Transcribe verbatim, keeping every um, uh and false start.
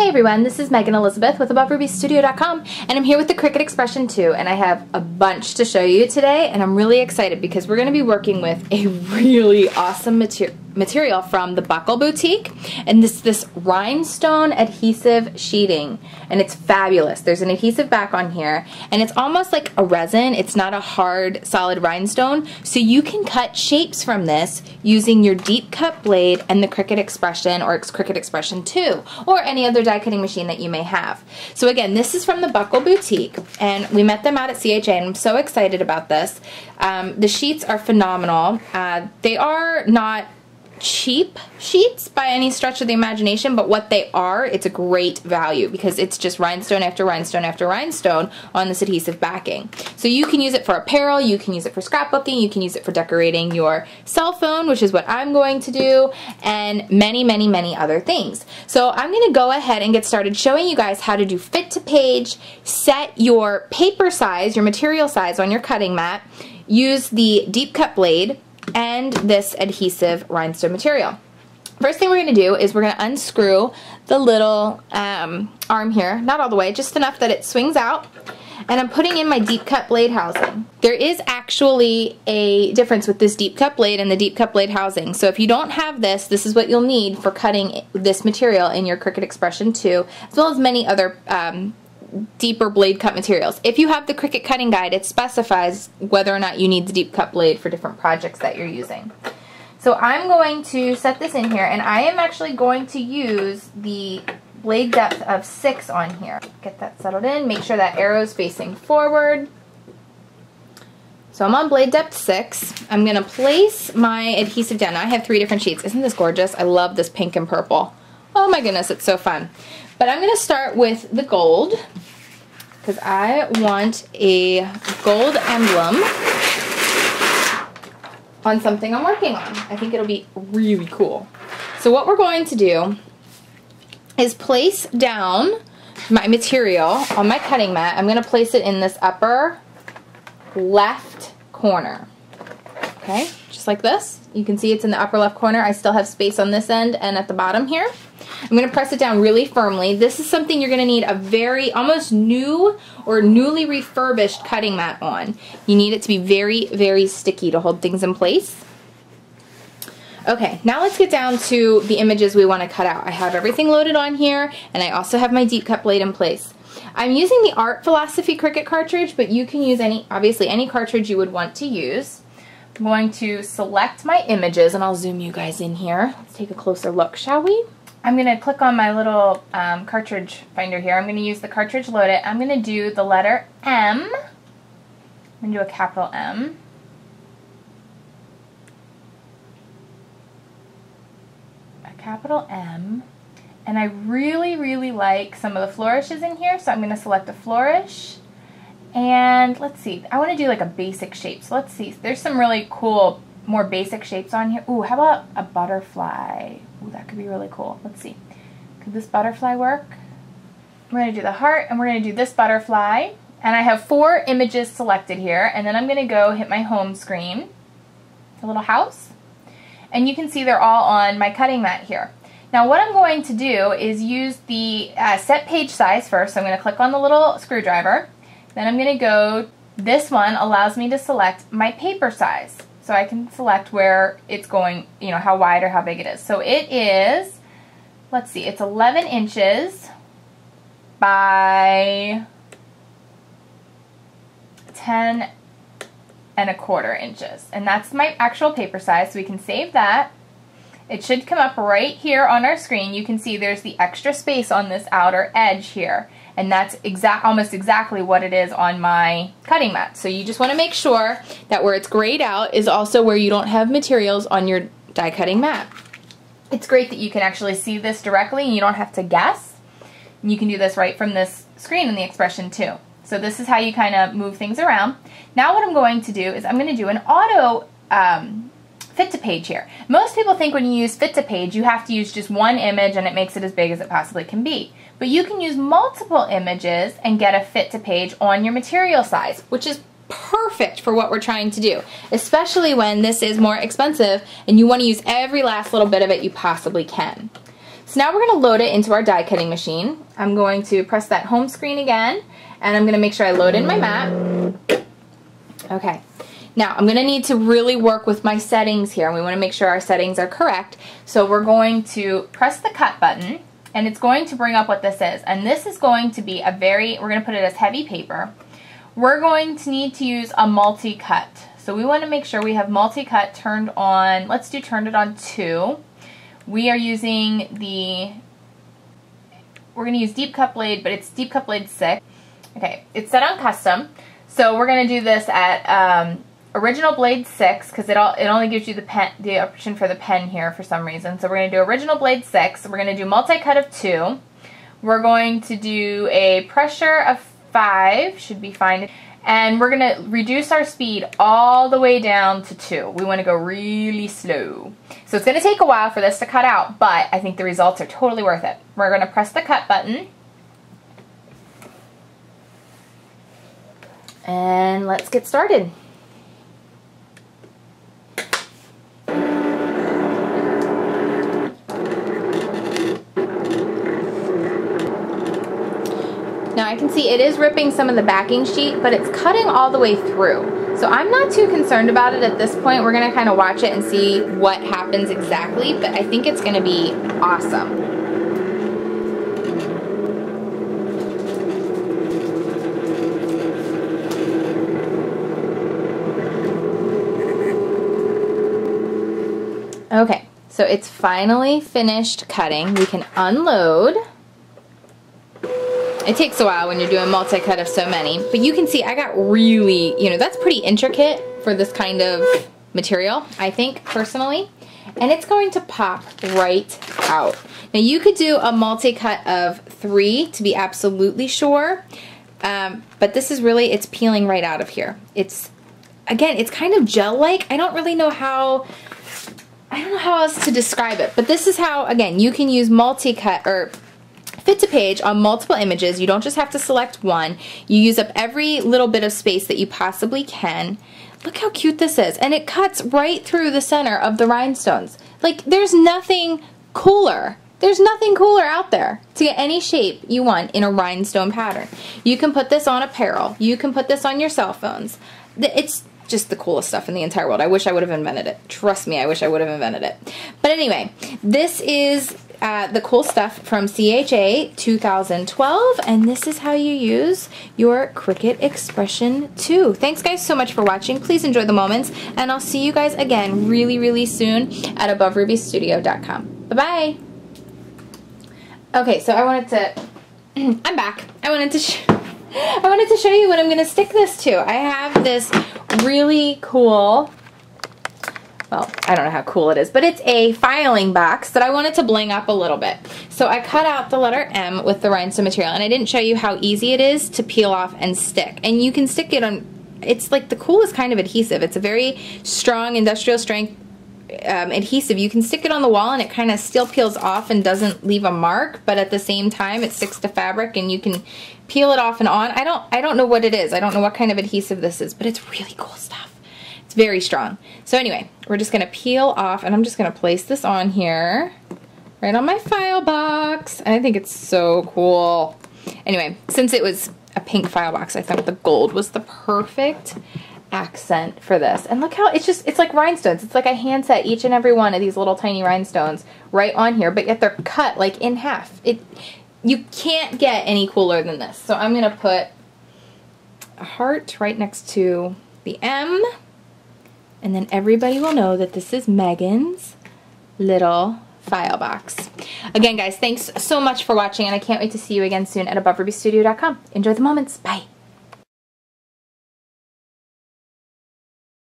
Hey everyone, this is Megan Elizabeth with Above Rubies Studio dot com, and I'm here with the Cricut Expression two, and I have a bunch to show you today, and I'm really excited because we're going to be working with a really awesome mater material from the Buckle Boutique, and this this rhinestone adhesive sheeting, and it's fabulous. There's an adhesive back on here, and it's almost like a resin. It's not a hard, solid rhinestone, so you can cut shapes from this using your Deep Cut Blade and the Cricut Expression or Cricut Expression two, or any other die cutting machine that you may have. So again, this is from the Buckle Boutique, and we met them out at C H A, and I'm so excited about this. Um, the sheets are phenomenal. Uh, they are not cheap sheets by any stretch of the imagination, but what they are, it's a great value because it's just rhinestone after rhinestone after rhinestone on this adhesive backing. So you can use it for apparel, you can use it for scrapbooking, you can use it for decorating your cell phone, which is what I'm going to do, and many, many, many other things. So I'm going to go ahead and get started showing you guys how to do fit to page, set your paper size, your material size on your cutting mat, use the Deep Cut Blade, and this adhesive rhinestone material. First thing we're going to do is we're going to unscrew the little um, arm here, not all the way, just enough that it swings out, and I'm putting in my Deep Cut Blade housing. There is actually a difference with this Deep Cut Blade and the Deep Cut Blade housing, so if you don't have this, this is what you'll need for cutting this material in your Cricut Expression two, as well as many other um, deeper blade cut materials. If you have the Cricut cutting guide, it specifies whether or not you need the Deep Cut Blade for different projects that you're using. So I'm going to set this in here, and I am actually going to use the blade depth of six on here. Get that settled in, make sure that arrow's facing forward. So I'm on blade depth six. I'm going to place my adhesive down. Now I have three different sheets. Isn't this gorgeous? I love this pink and purple. Oh my goodness, it's so fun. But I'm going to start with the gold because I want a gold emblem on something I'm working on. I think it'll be really cool. So what we're going to do is place down my material on my cutting mat. I'm going to place it in this upper left corner. Okay, just like this. You can see it's in the upper left corner. I still have space on this end and at the bottom here. I'm going to press it down really firmly. This is something you're going to need a very almost new or newly refurbished cutting mat on. You need it to be very, very sticky to hold things in place. Okay, now let's get down to the images we want to cut out. I have everything loaded on here, and I also have my Deep Cut Blade in place. I'm using the Art Philosophy Cricut cartridge, but you can use any, obviously any cartridge you would want to use. I'm going to select my images, and I'll zoom you guys in here. Let's take a closer look, shall we? I'm going to click on my little um, cartridge finder here. I'm going to use the cartridge load it. I'm going to do the letter M. I'm going to do a capital M. A capital M. And I really, really like some of the flourishes in here, so I'm going to select a flourish. And let's see, I want to do like a basic shape. So let's see, there's some really cool, more basic shapes on here. Ooh, how about a butterfly? Ooh, that could be really cool. Let's see. Could this butterfly work? We're going to do the heart, and we're going to do this butterfly. And I have four images selected here, and then I'm going to go hit my home screen. It's a little house. And you can see they're all on my cutting mat here. Now what I'm going to do is use the uh, set page size first. So I'm going to click on the little screwdriver. Then I'm going to go, this one allows me to select my paper size. So I can select where it's going, you know, how wide or how big it is. So it is, let's see, it's eleven inches by ten and a quarter inches. And that's my actual paper size, so we can save that. It should come up right here on our screen. You can see there's the extra space on this outer edge here. And that's exact, almost exactly what it is on my cutting mat. So you just want to make sure that where it's grayed out is also where you don't have materials on your die cutting mat. It's great that you can actually see this directly and you don't have to guess. You can do this right from this screen in the Expression two. So this is how you kind of move things around. Now what I'm going to do is I'm going to do an auto um, fit to page here. Most people think when you use fit to page you have to use just one image and it makes it as big as it possibly can be. But you can use multiple images and get a fit to page on your material size, which is perfect for what we're trying to do, especially when this is more expensive and you want to use every last little bit of it you possibly can. So now we're going to load it into our die cutting machine. I'm going to press that home screen again, and I'm going to make sure I load in my map. Okay. Now I'm going to need to really work with my settings here, and we want to make sure our settings are correct. So we're going to press the cut button, and it's going to bring up what this is. And this is going to be a very, we're going to put it as heavy paper. We're going to need to use a multi-cut. So we want to make sure we have multi-cut turned on. Let's do turned it on two. We are using the, we're going to use Deep Cut Blade, but it's Deep Cut Blade six. Okay, it's set on custom. So we're going to do this at um, original blade six, because it all it only gives you the pen, the option for the pen here for some reason. So we're going to do original blade six. We're going to do multi-cut of two. We're going to do a pressure of five, should be fine. And we're going to reduce our speed all the way down to two. We want to go really slow. So it's going to take a while for this to cut out, but I think the results are totally worth it. We're going to press the cut button. And let's get started. Now I can see it is ripping some of the backing sheet, but it's cutting all the way through. So I'm not too concerned about it at this point. We're going to kind of watch it and see what happens exactly, but I think it's going to be awesome. Okay, so it's finally finished cutting. We can unload. It takes a while when you're doing multi-cut of so many, but you can see I got really, you know, that's pretty intricate for this kind of material, I think, personally. And it's going to pop right out. Now you could do a multi-cut of three to be absolutely sure, um, but this is really, it's peeling right out of here. It's, again, it's kind of gel-like. I don't really know how, I don't know how else to describe it, but this is how, again, you can use multi-cut, or fit to page on multiple images. You don't just have to select one. You use up every little bit of space that you possibly can. Look how cute this is. And it cuts right through the center of the rhinestones. Like, there's nothing cooler. There's nothing cooler out there to get any shape you want in a rhinestone pattern. You can put this on apparel. You can put this on your cell phones. It's just the coolest stuff in the entire world. I wish I would have invented it. Trust me, I wish I would have invented it. But anyway, this is uh, the cool stuff from C H A two thousand twelve, and this is how you use your Cricut Expression two. Thanks guys so much for watching. Please enjoy the moments, and I'll see you guys again really, really soon at Above Rubies Studio dot com. Bye-bye. Okay, so I wanted to, I'm back. I wanted to sh I wanted to show you what I'm going to stick this to. I have this really cool, well, I don't know how cool it is, but it's a filing box that I wanted to bling up a little bit. So I cut out the letter M with the rhinestone material, and I didn't show you how easy it is to peel off and stick. And you can stick it on, it's like the coolest kind of adhesive. It's a very strong industrial strength Um, adhesive. You can stick it on the wall and it kind of still peels off and doesn't leave a mark, but at the same time it sticks to fabric and you can peel it off and on. I don't I don't know what it is. I don't know what kind of adhesive this is, but it's really cool stuff. It's very strong. So anyway, we're just going to peel off, and I'm just going to place this on here right on my file box. I think it's so cool. Anyway, since it was a pink file box, I thought the gold was the perfect accent for this. And look how it's just, it's like rhinestones. It's like I hand set each and every one of these little tiny rhinestones right on here, but yet they're cut like in half. It, you can't get any cooler than this. So I'm going to put a heart right next to the M, and then everybody will know that this is Megan's little file box. Again guys, thanks so much for watching, and I can't wait to see you again soon at Above Rubies Studio dot com. Enjoy the moments. Bye.